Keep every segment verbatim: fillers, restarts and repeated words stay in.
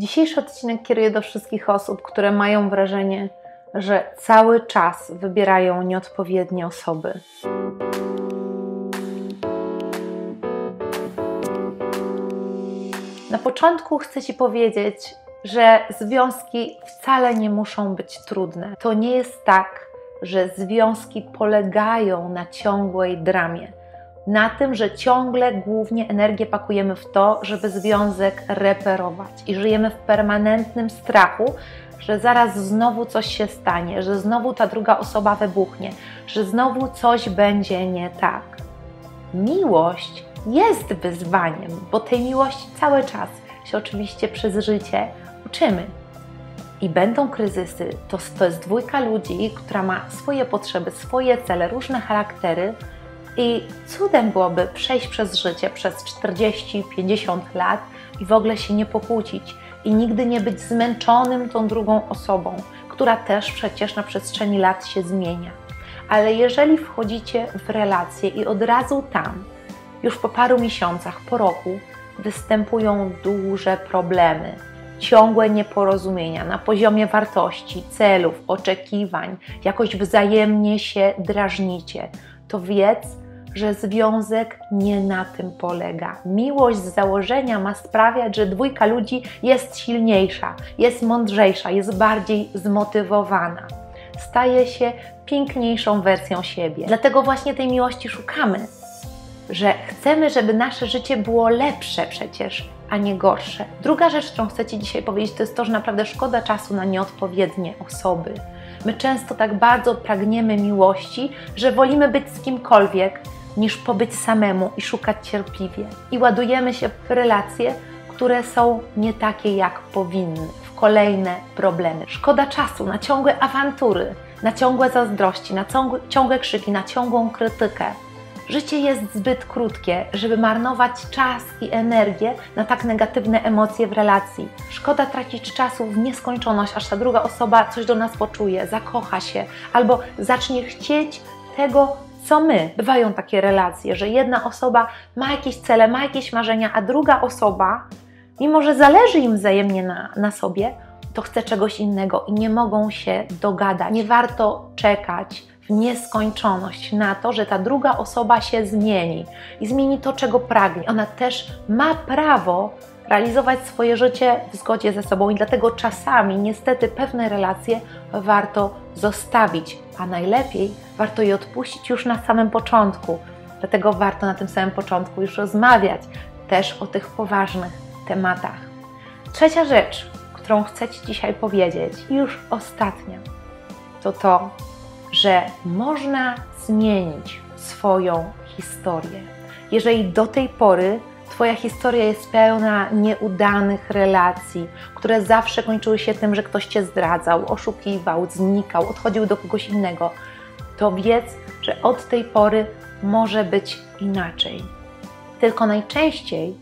Dzisiejszy odcinek kieruję do wszystkich osób, które mają wrażenie, że cały czas wybierają nieodpowiednie osoby. Na początku chcę Ci powiedzieć, że związki wcale nie muszą być trudne. To nie jest tak, że związki polegają na ciągłej dramie. Na tym, że ciągle głównie energię pakujemy w to, żeby związek reperować i żyjemy w permanentnym strachu, że zaraz znowu coś się stanie, że znowu ta druga osoba wybuchnie, że znowu coś będzie nie tak. Miłość jest wyzwaniem, bo tej miłości cały czas się oczywiście przez życie uczymy. I będą kryzysy, to, to jest dwójka ludzi, która ma swoje potrzeby, swoje cele, różne charaktery, i cudem byłoby przejść przez życie przez czterdzieści pięćdziesiąt lat i w ogóle się nie pokłócić i nigdy nie być zmęczonym tą drugą osobą, która też przecież na przestrzeni lat się zmienia. Ale jeżeli wchodzicie w relacje i od razu tam, już po paru miesiącach, po roku, występują duże problemy, ciągłe nieporozumienia na poziomie wartości, celów, oczekiwań, jakoś wzajemnie się drażnicie, to wiedz, że związek nie na tym polega. Miłość z założenia ma sprawiać, że dwójka ludzi jest silniejsza, jest mądrzejsza, jest bardziej zmotywowana. Staje się piękniejszą wersją siebie. Dlatego właśnie tej miłości szukamy, że chcemy, żeby nasze życie było lepsze przecież, a nie gorsze. Druga rzecz, którą chcę Ci dzisiaj powiedzieć, to jest to, że naprawdę szkoda czasu na nieodpowiednie osoby. My często tak bardzo pragniemy miłości, że wolimy być z kimkolwiek, niż pobyć samemu i szukać cierpliwie. I ładujemy się w relacje, które są nie takie, jak powinny, w kolejne problemy. Szkoda czasu na ciągłe awantury, na ciągłe zazdrości, na ciągłe krzyki, na ciągłą krytykę. Życie jest zbyt krótkie, żeby marnować czas i energię na tak negatywne emocje w relacji. Szkoda tracić czasu w nieskończoność, aż ta druga osoba coś do nas poczuje, zakocha się albo zacznie chcieć tego, co my. Bywają takie relacje, że jedna osoba ma jakieś cele, ma jakieś marzenia, a druga osoba, mimo że zależy im wzajemnie na, na sobie, to chce czegoś innego i nie mogą się dogadać. Nie warto czekać w nieskończoność na to, że ta druga osoba się zmieni i zmieni to, czego pragnie. Ona też ma prawo realizować swoje życie w zgodzie ze sobą i dlatego czasami niestety pewne relacje warto zostawić, a najlepiej warto je odpuścić już na samym początku. Dlatego warto na tym samym początku już rozmawiać też o tych poważnych tematach. Trzecia rzecz, którą chcę Ci dzisiaj powiedzieć i już ostatnia, to to, że można zmienić swoją historię. Jeżeli do tej pory Twoja historia jest pełna nieudanych relacji, które zawsze kończyły się tym, że ktoś Cię zdradzał, oszukiwał, znikał, odchodził do kogoś innego, to wiedz, że od tej pory może być inaczej. Tylko najczęściej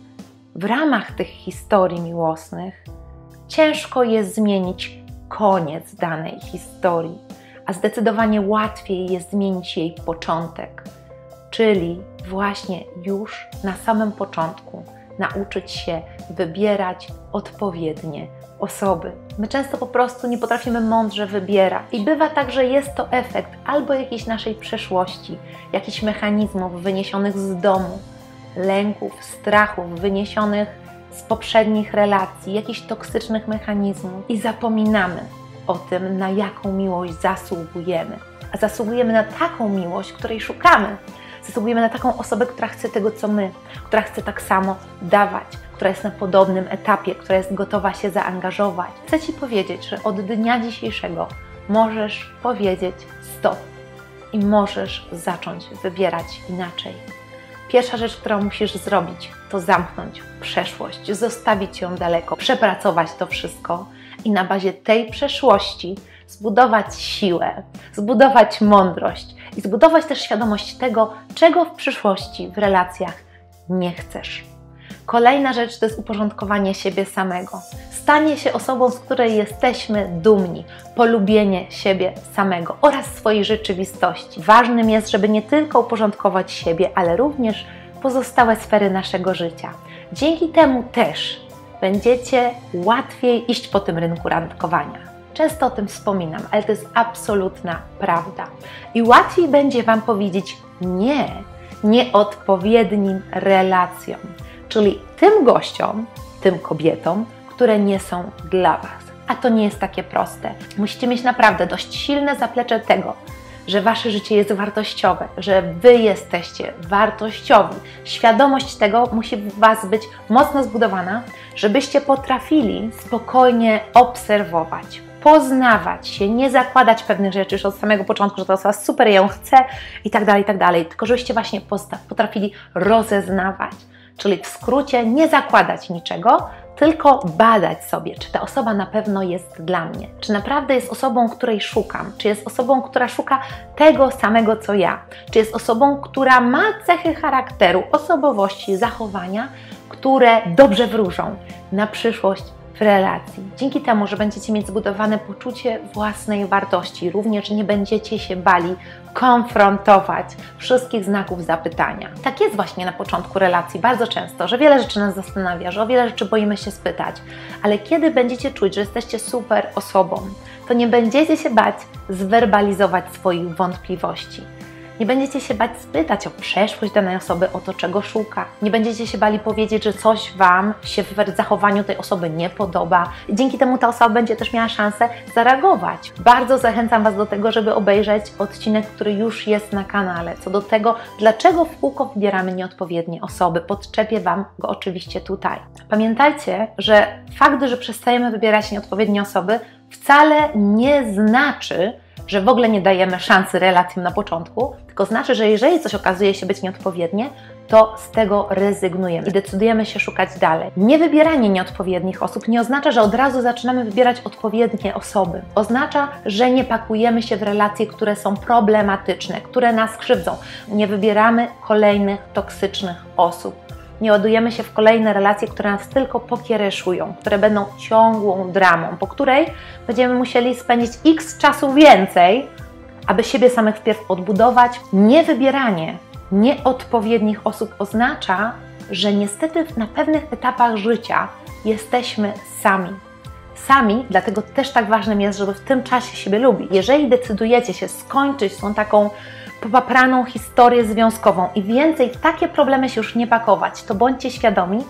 w ramach tych historii miłosnych ciężko jest zmienić koniec danej historii. A zdecydowanie łatwiej jest zmienić jej początek, czyli właśnie już na samym początku nauczyć się wybierać odpowiednie osoby. My często po prostu nie potrafimy mądrze wybierać i bywa tak, że jest to efekt albo jakiejś naszej przeszłości, jakichś mechanizmów wyniesionych z domu, lęków, strachów wyniesionych z poprzednich relacji, jakichś toksycznych mechanizmów i zapominamy o tym, na jaką miłość zasługujemy. A zasługujemy na taką miłość, której szukamy. Zasługujemy na taką osobę, która chce tego, co my, która chce tak samo dawać, która jest na podobnym etapie, która jest gotowa się zaangażować. Chcę Ci powiedzieć, że od dnia dzisiejszego możesz powiedzieć stop i możesz zacząć wybierać inaczej. Pierwsza rzecz, którą musisz zrobić, to zamknąć przeszłość, zostawić ją daleko, przepracować to wszystko i na bazie tej przeszłości zbudować siłę, zbudować mądrość i zbudować też świadomość tego, czego w przyszłości w relacjach nie chcesz. Kolejna rzecz to jest uporządkowanie siebie samego. Stanie się osobą, z której jesteśmy dumni, polubienie siebie samego oraz swojej rzeczywistości. Ważnym jest, żeby nie tylko uporządkować siebie, ale również pozostałe sfery naszego życia. Dzięki temu też będziecie łatwiej iść po tym rynku randkowania. Często o tym wspominam, ale to jest absolutna prawda. I łatwiej będzie Wam powiedzieć nie nieodpowiednim relacjom, czyli tym gościom, tym kobietom, które nie są dla Was. A to nie jest takie proste. Musicie mieć naprawdę dość silne zaplecze tego, że Wasze życie jest wartościowe, że Wy jesteście wartościowi. Świadomość tego musi w Was być mocno zbudowana, żebyście potrafili spokojnie obserwować, poznawać się, nie zakładać pewnych rzeczy już od samego początku, że to osoba super, ja ją chcę i tak dalej, i tak dalej. Tylko żebyście właśnie potrafili rozeznawać, czyli w skrócie nie zakładać niczego, tylko badać sobie, czy ta osoba na pewno jest dla mnie, czy naprawdę jest osobą, której szukam, czy jest osobą, która szuka tego samego co ja, czy jest osobą, która ma cechy charakteru, osobowości, zachowania, które dobrze wróżą na przyszłość w relacji. Dzięki temu, że będziecie mieć zbudowane poczucie własnej wartości, również nie będziecie się bali konfrontować wszystkich znaków zapytania. Tak jest właśnie na początku relacji bardzo często, że wiele rzeczy nas zastanawia, że o wiele rzeczy boimy się spytać, ale kiedy będziecie czuć, że jesteście super osobą, to nie będziecie się bać zwerbalizować swoich wątpliwości. Nie będziecie się bać spytać o przeszłość danej osoby, o to, czego szuka. Nie będziecie się bali powiedzieć, że coś Wam się w zachowaniu tej osoby nie podoba. Dzięki temu ta osoba będzie też miała szansę zareagować. Bardzo zachęcam Was do tego, żeby obejrzeć odcinek, który już jest na kanale. Co do tego, dlaczego w kółko wybieramy nieodpowiednie osoby. Podczepię Wam go oczywiście tutaj. Pamiętajcie, że fakt, że przestajemy wybierać nieodpowiednie osoby, wcale nie znaczy, że w ogóle nie dajemy szansy relacjom na początku, tylko znaczy, że jeżeli coś okazuje się być nieodpowiednie, to z tego rezygnujemy i decydujemy się szukać dalej. Niewybieranie nieodpowiednich osób nie oznacza, że od razu zaczynamy wybierać odpowiednie osoby. Oznacza, że nie pakujemy się w relacje, które są problematyczne, które nas krzywdzą. Nie wybieramy kolejnych toksycznych osób. Nie ładujemy się w kolejne relacje, które nas tylko pokiereszują, które będą ciągłą dramą, po której będziemy musieli spędzić x czasu więcej, aby siebie samych wpierw odbudować. Niewybieranie nieodpowiednich osób oznacza, że niestety na pewnych etapach życia jesteśmy sami. Sami, dlatego też tak ważnym jest, żeby w tym czasie siebie lubić. Jeżeli decydujecie się skończyć z tą taką popapraną historię związkową i więcej w takie problemy się już nie pakować, to bądźcie świadomi,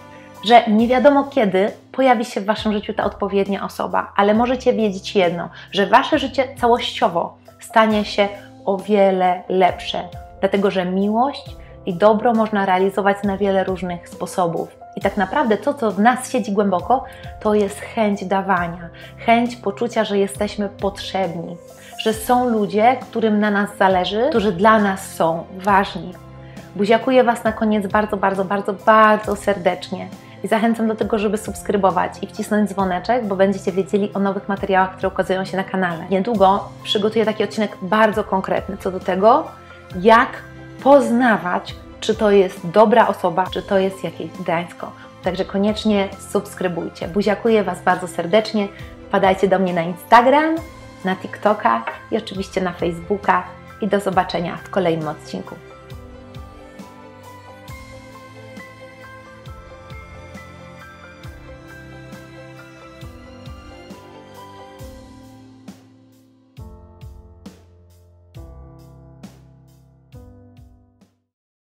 że nie wiadomo kiedy pojawi się w Waszym życiu ta odpowiednia osoba, ale możecie wiedzieć jedno, że Wasze życie całościowo stanie się o wiele lepsze, dlatego że miłość i dobro można realizować na wiele różnych sposobów. I tak naprawdę to, co w nas siedzi głęboko, to jest chęć dawania, chęć poczucia, że jesteśmy potrzebni, że są ludzie, którym na nas zależy, którzy dla nas są ważni. Buziakuję Was na koniec bardzo, bardzo, bardzo, bardzo serdecznie i zachęcam do tego, żeby subskrybować i wcisnąć dzwoneczek, bo będziecie wiedzieli o nowych materiałach, które ukazują się na kanale. Niedługo przygotuję taki odcinek bardzo konkretny co do tego, jak poznawać, czy to jest dobra osoba, czy to jest jakieś draństwo. Także koniecznie subskrybujcie. Buziakuję Was bardzo serdecznie. Wpadajcie do mnie na Instagram, na TikToka i oczywiście na Facebooka. I do zobaczenia w kolejnym odcinku.